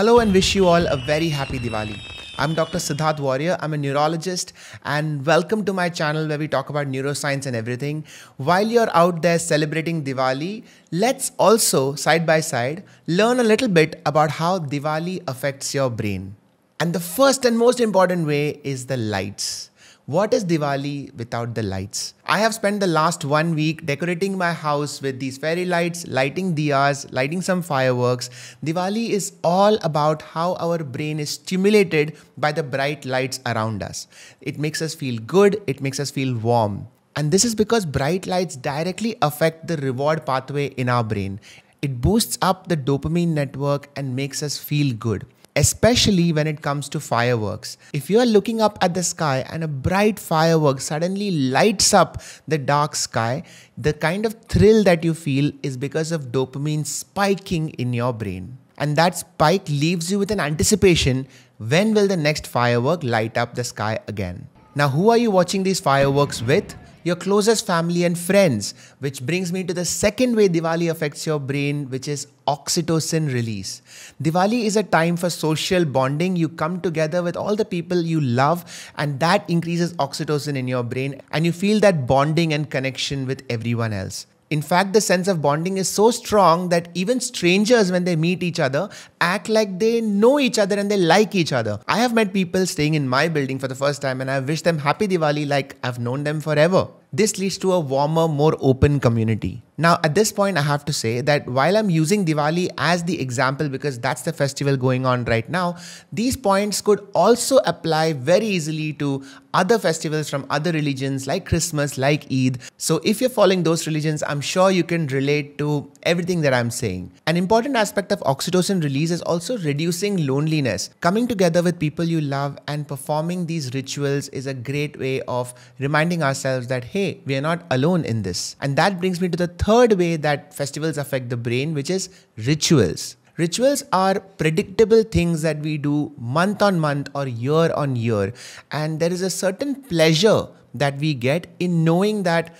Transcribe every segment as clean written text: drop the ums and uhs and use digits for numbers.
Hello and wish you all a very happy Diwali. I'm Dr. Siddharth Warrier. I'm a neurologist and welcome to my channel where we talk about neuroscience and everything. While you're out there celebrating Diwali, let's also side by side learn a little bit about how Diwali affects your brain. And the first and most important way is the lights. What is Diwali without the lights? I have spent the last 1 week decorating my house with these fairy lights, lighting diyas, lighting some fireworks. Diwali is all about how our brain is stimulated by the bright lights around us. It makes us feel good, it makes us feel warm. And this is because bright lights directly affect the reward pathway in our brain. It boosts up the dopamine network and makes us feel good. Especially when it comes to fireworks. If you are looking up at the sky and a bright firework suddenly lights up the dark sky, the kind of thrill that you feel is because of dopamine spiking in your brain. And that spike leaves you with an anticipation, when will the next firework light up the sky again? Now, who are you watching these fireworks with? Your closest family and friends, which brings me to the second way Diwali affects your brain, which is oxytocin release. Diwali is a time for social bonding. You come together with all the people you love and that increases oxytocin in your brain and you feel that bonding and connection with everyone else. In fact, the sense of bonding is so strong that even strangers, when they meet each other, act like they know each other and they like each other. I have met people staying in my building for the first time and I wish them happy Diwali like I've known them forever. This leads to a warmer, more open community. Now, at this point, I have to say that while I'm using Diwali as the example because that's the festival going on right now, these points could also apply very easily to other festivals from other religions like Christmas, like Eid. So if you're following those religions, I'm sure you can relate to everything that I'm saying. An important aspect of oxytocin release is also reducing loneliness. Coming together with people you love and performing these rituals is a great way of reminding ourselves that, hey, we are not alone in this. And that brings me to the third way that festivals affect the brain, which is rituals. Rituals are predictable things that we do month on month or year on year. And there is a certain pleasure that we get in knowing that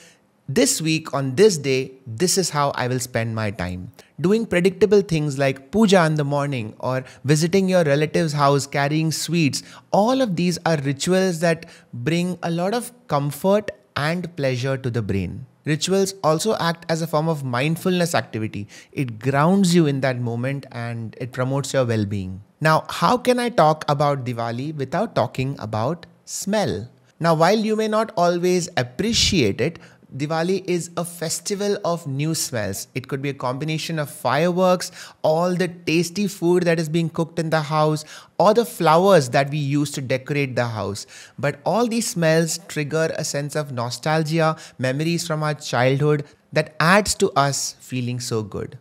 this week on this day, this is how I will spend my time. Doing predictable things like puja in the morning or visiting your relative's house, carrying sweets. All of these are rituals that bring a lot of comfort and pleasure to the brain. Rituals also act as a form of mindfulness activity. It grounds you in that moment and it promotes your well-being. Now, how can I talk about Diwali without talking about smell? Now, while you may not always appreciate it, Diwali is a festival of new smells. It could be a combination of fireworks, all the tasty food that is being cooked in the house, or the flowers that we use to decorate the house. But all these smells trigger a sense of nostalgia, memories from our childhood that adds to us feeling so good.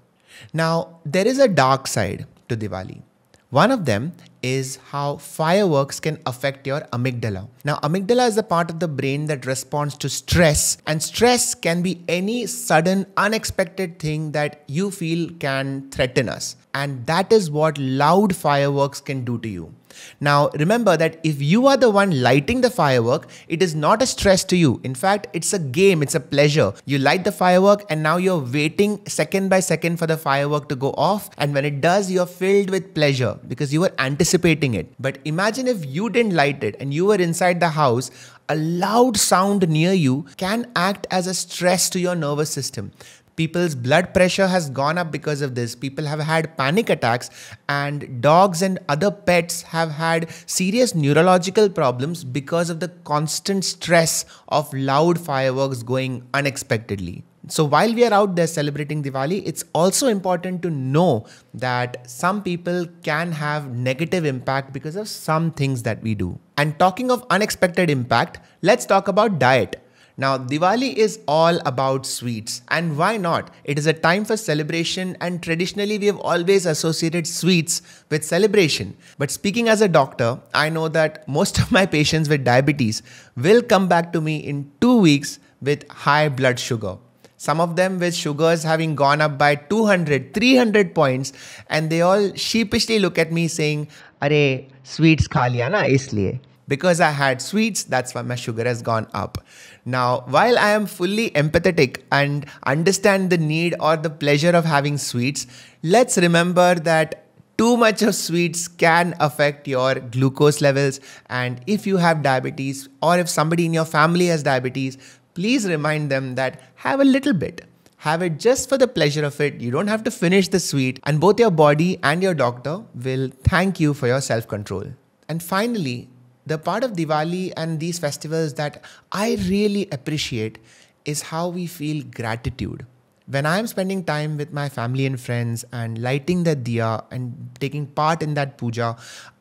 Now, there is a dark side to Diwali. One of them is how fireworks can affect your amygdala. Now, amygdala is the part of the brain that responds to stress, and stress can be any sudden, unexpected thing that you feel can threaten us. And that is what loud fireworks can do to you. Now, remember that if you are the one lighting the firework, it is not a stress to you. In fact, it's a game, it's a pleasure. You light the firework and now you're waiting second by second for the firework to go off. And when it does, you're filled with pleasure because you were anticipating it. But imagine if you didn't light it and you were inside the house, a loud sound near you can act as a stress to your nervous system. People's blood pressure has gone up because of this. People have had panic attacks and dogs and other pets have had serious neurological problems because of the constant stress of loud fireworks going unexpectedly. So while we are out there celebrating Diwali, it's also important to know that some people can have negative impact because of some things that we do. And talking of unexpected impact, let's talk about diet. Now, Diwali is all about sweets, and why not? It is a time for celebration and traditionally we have always associated sweets with celebration. But speaking as a doctor, I know that most of my patients with diabetes will come back to me in 2 weeks with high blood sugar. Some of them with sugars having gone up by 200, 300 points and they all sheepishly look at me saying, "Arey, sweets kha liya na isliye. Because I had sweets, that's why my sugar has gone up." Now, while I am fully empathetic and understand the need or the pleasure of having sweets, let's remember that Too much of sweets can affect your glucose levels, and if you have diabetes or if somebody in your family has diabetes, please remind them that have a little bit. Have it just for the pleasure of it. You don't have to finish the sweet, and both your body and your doctor will thank you for your self-control. And finally, the part of Diwali and these festivals that I really appreciate is how we feel gratitude. When I am spending time with my family and friends and lighting the diya and taking part in that puja,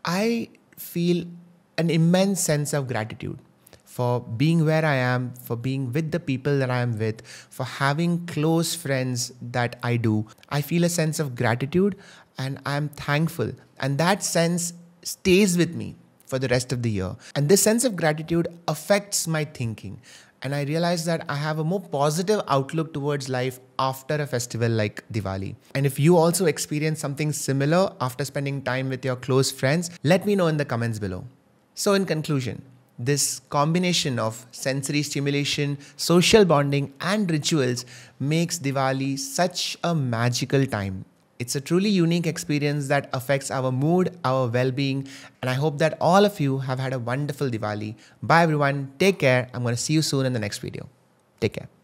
I feel an immense sense of gratitude for being where I am, for being with the people that I am with, for having close friends that I do. I feel a sense of gratitude and I am thankful, and that sense stays with me for the rest of the year. And this sense of gratitude affects my thinking. And I realize that I have a more positive outlook towards life after a festival like Diwali. And if you also experience something similar after spending time with your close friends, let me know in the comments below. So in conclusion, this combination of sensory stimulation, social bonding, and rituals makes Diwali such a magical time. It's a truly unique experience that affects our mood, our well-being, and I hope that all of you have had a wonderful Diwali. Bye everyone, take care. I'm going to see you soon in the next video. Take care.